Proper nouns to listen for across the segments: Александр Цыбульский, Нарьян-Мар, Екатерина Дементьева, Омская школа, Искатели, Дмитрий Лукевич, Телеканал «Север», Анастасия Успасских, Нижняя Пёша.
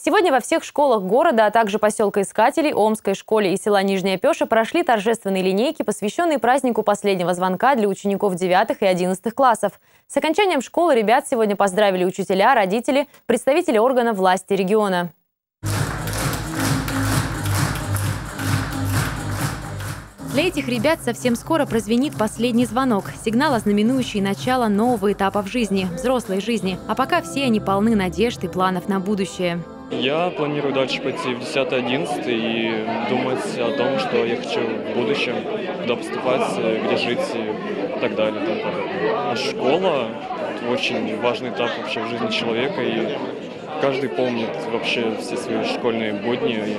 Сегодня во всех школах города, а также поселка Искателей, Омской школе и села Нижняя Пёша прошли торжественные линейки, посвященные празднику последнего звонка для учеников 9 и 11 классов. С окончанием школы ребят сегодня поздравили учителя, родители, представители органов власти региона. Для этих ребят совсем скоро прозвенит последний звонок. Сигнал, ознаменующий начало нового этапа в жизни, взрослой жизни. А пока все они полны надежд и планов на будущее. Я планирую дальше пойти в 10-11 и думать о том, что я хочу в будущем, куда поступать, где жить и так далее. Школа – очень важный этап вообще в жизни человека, и каждый помнит вообще все свои школьные будни.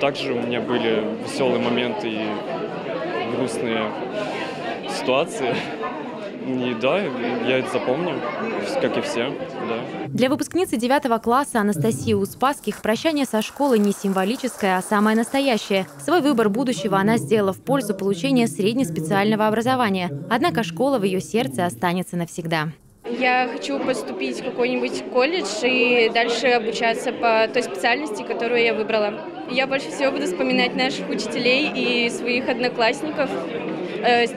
Также у меня были веселые моменты и грустные ситуации. И да, я это запомню, как и все. Да. Для выпускницы 9 класса Анастасии Успасских прощание со школой не символическое, а самое настоящее. Свой выбор будущего она сделала в пользу получения среднеспециального образования. Однако школа в ее сердце останется навсегда. Я хочу поступить в какой-нибудь колледж и дальше обучаться по той специальности, которую я выбрала. Я больше всего буду вспоминать наших учителей и своих одноклассников,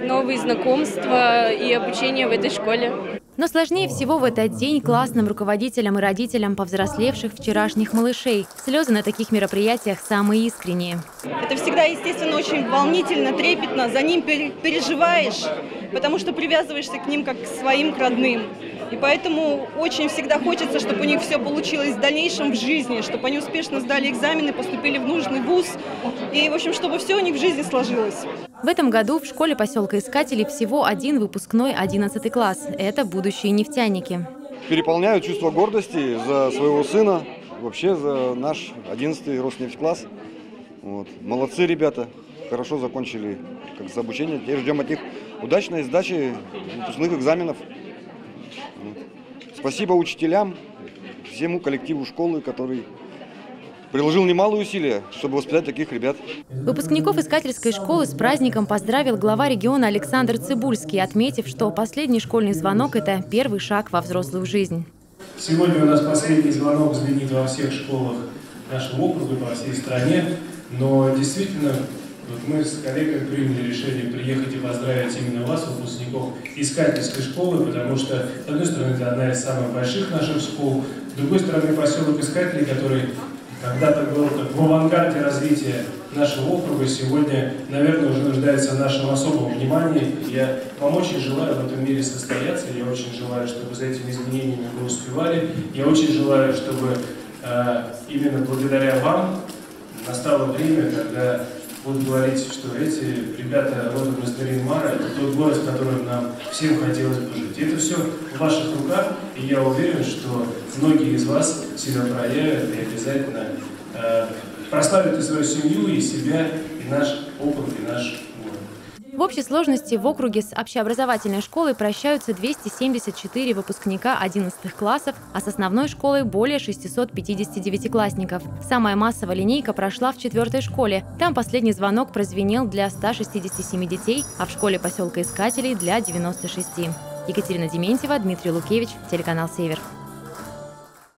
новые знакомства и обучение в этой школе. Но сложнее всего в этот день классным руководителям и родителям повзрослевших вчерашних малышей. Слезы на таких мероприятиях самые искренние. Это всегда, естественно, очень волнительно, трепетно. За ним переживаешь, потому что привязываешься к ним как к своим, к родным. И поэтому очень всегда хочется, чтобы у них все получилось в дальнейшем в жизни, чтобы они успешно сдали экзамены, поступили в нужный вуз. И, в общем, чтобы все у них в жизни сложилось. В этом году в школе поселка Искателей всего один выпускной 11 класс. Это будущие нефтяники. Переполняю чувство гордости за своего сына, вообще за наш 11-й Роснефть-класс. Вот. Молодцы ребята, хорошо закончили как обучение. Теперь ждем от них удачной сдачи выпускных экзаменов. Спасибо учителям, всему коллективу школы, который приложил немалые усилия, чтобы воспитать таких ребят. Выпускников Искательской школы с праздником поздравил глава региона Александр Цыбульский, отметив, что последний школьный звонок – это первый шаг во взрослую жизнь. Сегодня у нас последний звонок звенит во всех школах нашего округа, по всей стране. Но действительно, вот мы с коллегами приняли решение приехать и поздравить именно вас, выпускников Искательской школы, потому что, с одной стороны, это одна из самых больших наших школ, с другой стороны, поселок Искателей, который когда-то был в авангарде развития нашего округа, сегодня, наверное, уже нуждается в нашем особом внимании. Я вам очень желаю в этом мире состояться, я очень желаю, чтобы за этими изменениями вы успевали, я очень желаю, чтобы именно благодаря вам настало время, когда будут говорить, что эти ребята родом из Нарьян-Мара, это тот город, в котором нам всем хотелось бы жить. И это все в ваших руках, и я уверен, что многие из вас себя проявят и обязательно прославят и свою семью, и себя, и наш опыт, и наш город. В общей сложности в округе с общеобразовательной школой прощаются 274 выпускника 11 классов, а с основной школой более 659-классников. Самая массовая линейка прошла в 4-й школе. Там последний звонок прозвенел для 167 детей, а в школе поселка Искателей для 96. Екатерина Дементьева, Дмитрий Лукевич, телеканал «Север».